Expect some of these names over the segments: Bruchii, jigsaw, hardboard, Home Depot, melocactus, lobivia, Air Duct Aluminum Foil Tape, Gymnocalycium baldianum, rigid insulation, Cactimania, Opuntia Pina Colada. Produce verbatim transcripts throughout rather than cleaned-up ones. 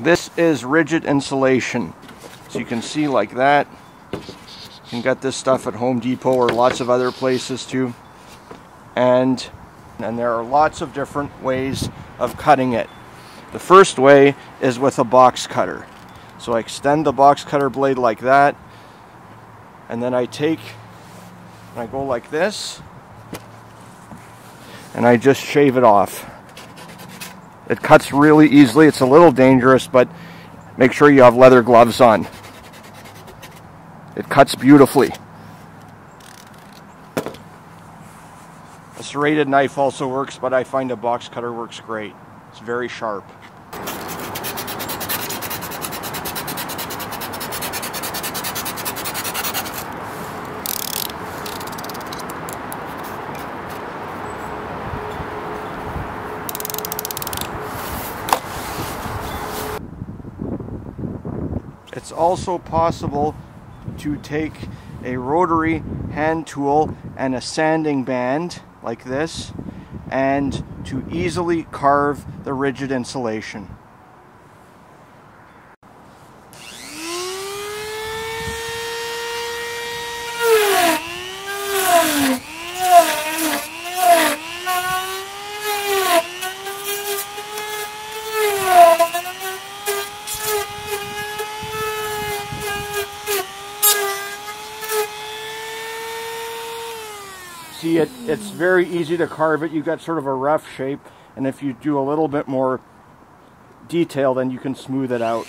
This is rigid insulation. So you can see like that. You got this stuff at Home Depot or lots of other places too. And, and there are lots of different ways of cutting it. The first way is with a box cutter. So I extend the box cutter blade like that. And then I take, and I go like this. And I just shave it off. It cuts really easily. It's a little dangerous, but make sure you have leather gloves on. It cuts beautifully. A serrated knife also works, but I find a box cutter works great. It's very sharp. It's also possible to take a rotary hand tool and a sanding band like this and to easily carve the rigid insulation. See, it, it's very easy to carve it. You've got sort of a rough shape, and if you do a little bit more detail, then you can smooth it out.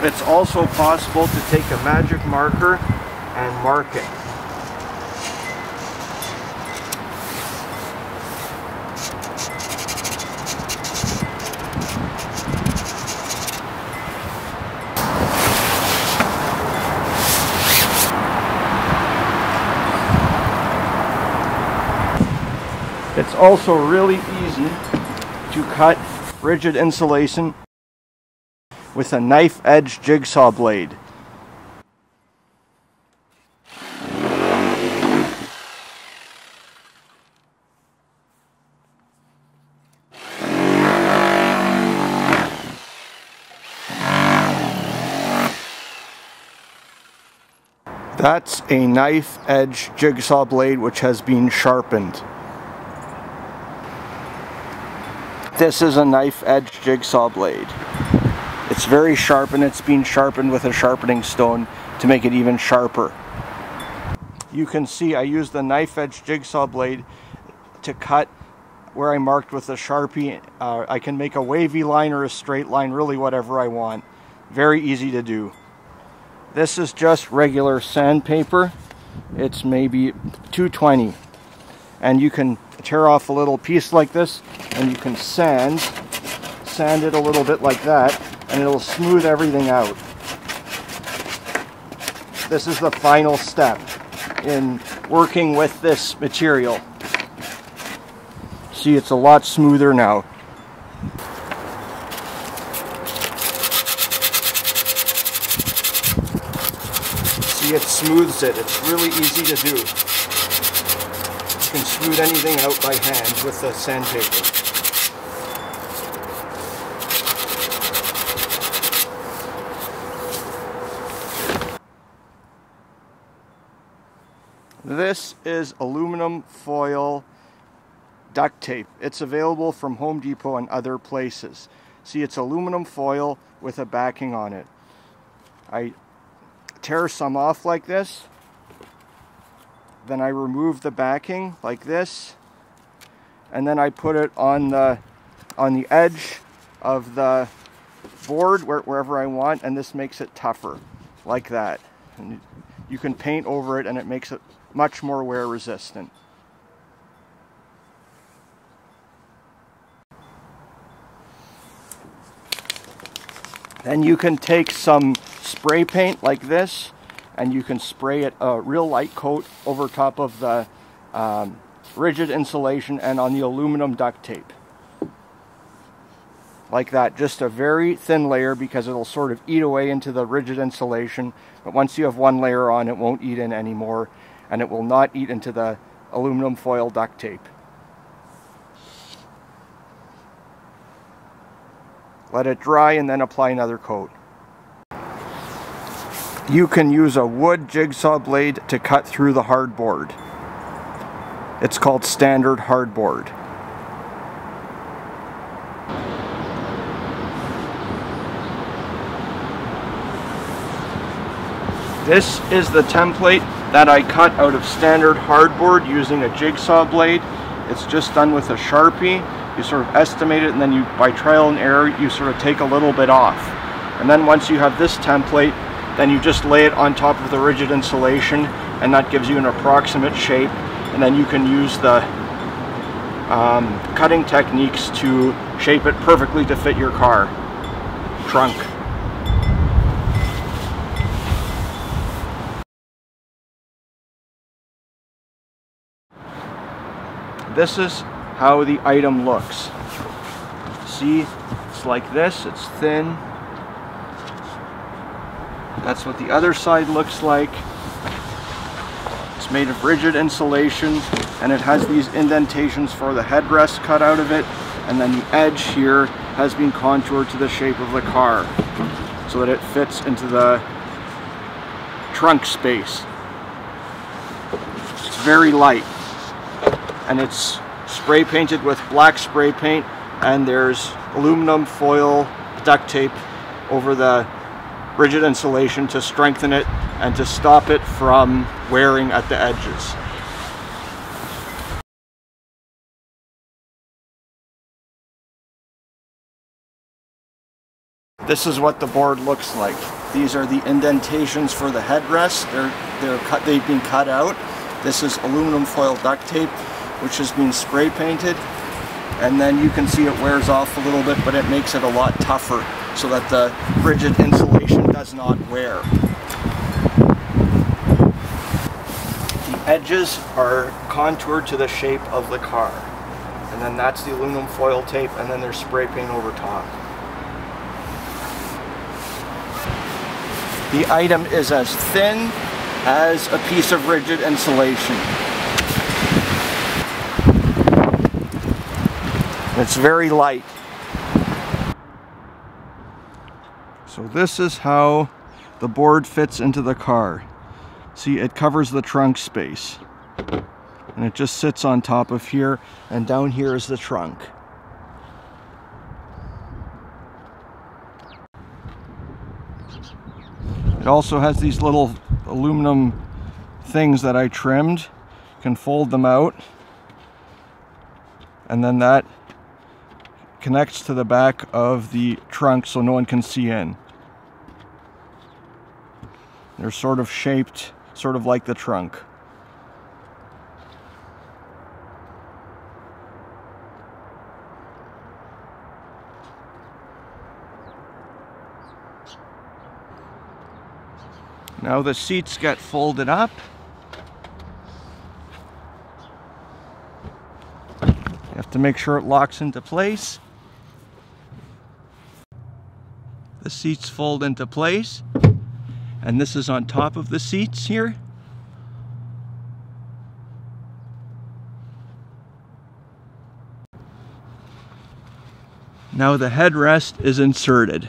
It's also possible to take a magic marker and mark it. It's also really easy to cut rigid insulation with a knife edge jigsaw blade. That's a knife edge jigsaw blade which has been sharpened. This is a knife edge jigsaw blade. It's very sharp, and it's been sharpened with a sharpening stone to make it even sharper. You can see I used the knife edge jigsaw blade to cut where I marked with a Sharpie. Uh, I can make a wavy line or a straight line, really whatever I want. Very easy to do. This is just regular sandpaper. It's maybe two twenty. And you can tear off a little piece like this, and you can sand, sand it a little bit like that, and it'll smooth everything out. This is the final step in working with this material. See, it's a lot smoother now. See, it smooths it. It's really easy to do. You can smooth anything out by hand with the sandpaper. This is aluminum foil duct tape. It's available from Home Depot and other places. See, it's aluminum foil with a backing on it. I tear some off like this, Then I remove the backing like this, and then I put it on the on the edge of the board where, wherever I want, and this makes it tougher like that. And you can paint over it and it makes it much more wear resistant. Then you can take some spray paint like this and you can spray it a real light coat over top of the um, rigid insulation and on the aluminum duct tape. Like that, just a very thin layer, because it'll sort of eat away into the rigid insulation, but once you have one layer on, it won't eat in anymore, and it will not eat into the aluminum foil duct tape. Let it dry and then apply another coat. You can use a wood jigsaw blade to cut through the hardboard. It's called standard hardboard. This is the template that I cut out of standard hardboard using a jigsaw blade. It's just done with a Sharpie. You sort of estimate it, and then you, by trial and error, you sort of take a little bit off. And then once you have this template, then you just lay it on top of the rigid insulation, and that gives you an approximate shape. And then you can use the um, cutting techniques to shape it perfectly to fit your car trunk. This is how the item looks. See, it's like this, it's thin. That's what the other side looks like. It's made of rigid insulation, and it has these indentations for the headrest cut out of it, and then the edge here has been contoured to the shape of the car so that it fits into the trunk space. It's very light. And it's spray painted with black spray paint, and there's aluminum foil duct tape over the rigid insulation to strengthen it and to stop it from wearing at the edges. This is what the board looks like. These are the indentations for the headrest. They're, they're cut, they've been cut out. This is aluminum foil duct tape, which has been spray painted, and then you can see it wears off a little bit, but it makes it a lot tougher so that the rigid insulation does not wear. The edges are contoured to the shape of the car, and then that's the aluminum foil tape, and then there's spray paint over top. The item is as thin as a piece of rigid insulation. It's very light. So this is how the board fits into the car. See, it covers the trunk space. And it just sits on top of here, and down here is the trunk. It also has these little aluminum things that I trimmed. You can fold them out, and then that connects to the back of the trunk so no one can see in. They're sort of shaped, sort of like the trunk. Now the seats get folded up, you have to make sure it locks into place. The seats fold into place, and this is on top of the seats here. Now the headrest is inserted.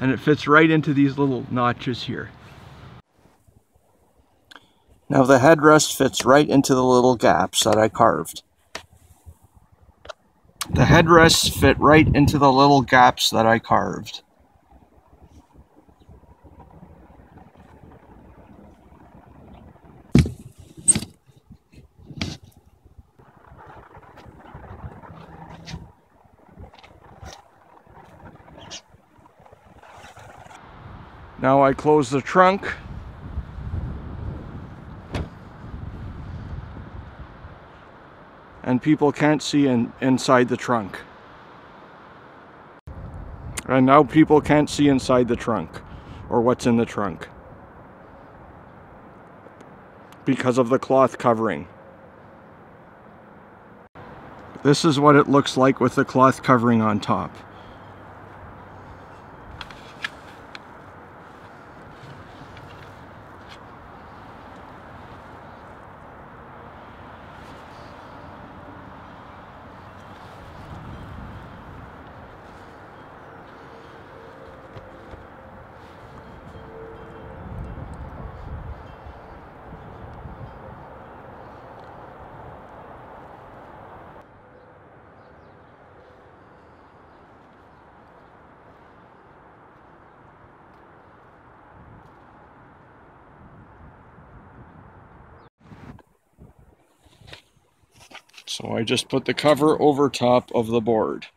And it fits right into these little notches here. Now the headrest fits right into the little gaps that I carved. The headrests fit right into the little gaps that I carved. Now I close the trunk. And people can't see in, inside the trunk. And now people can't see inside the trunk or what's in the trunk because of the cloth covering. This is what it looks like with the cloth covering on top. So I just put the cover over top of the board.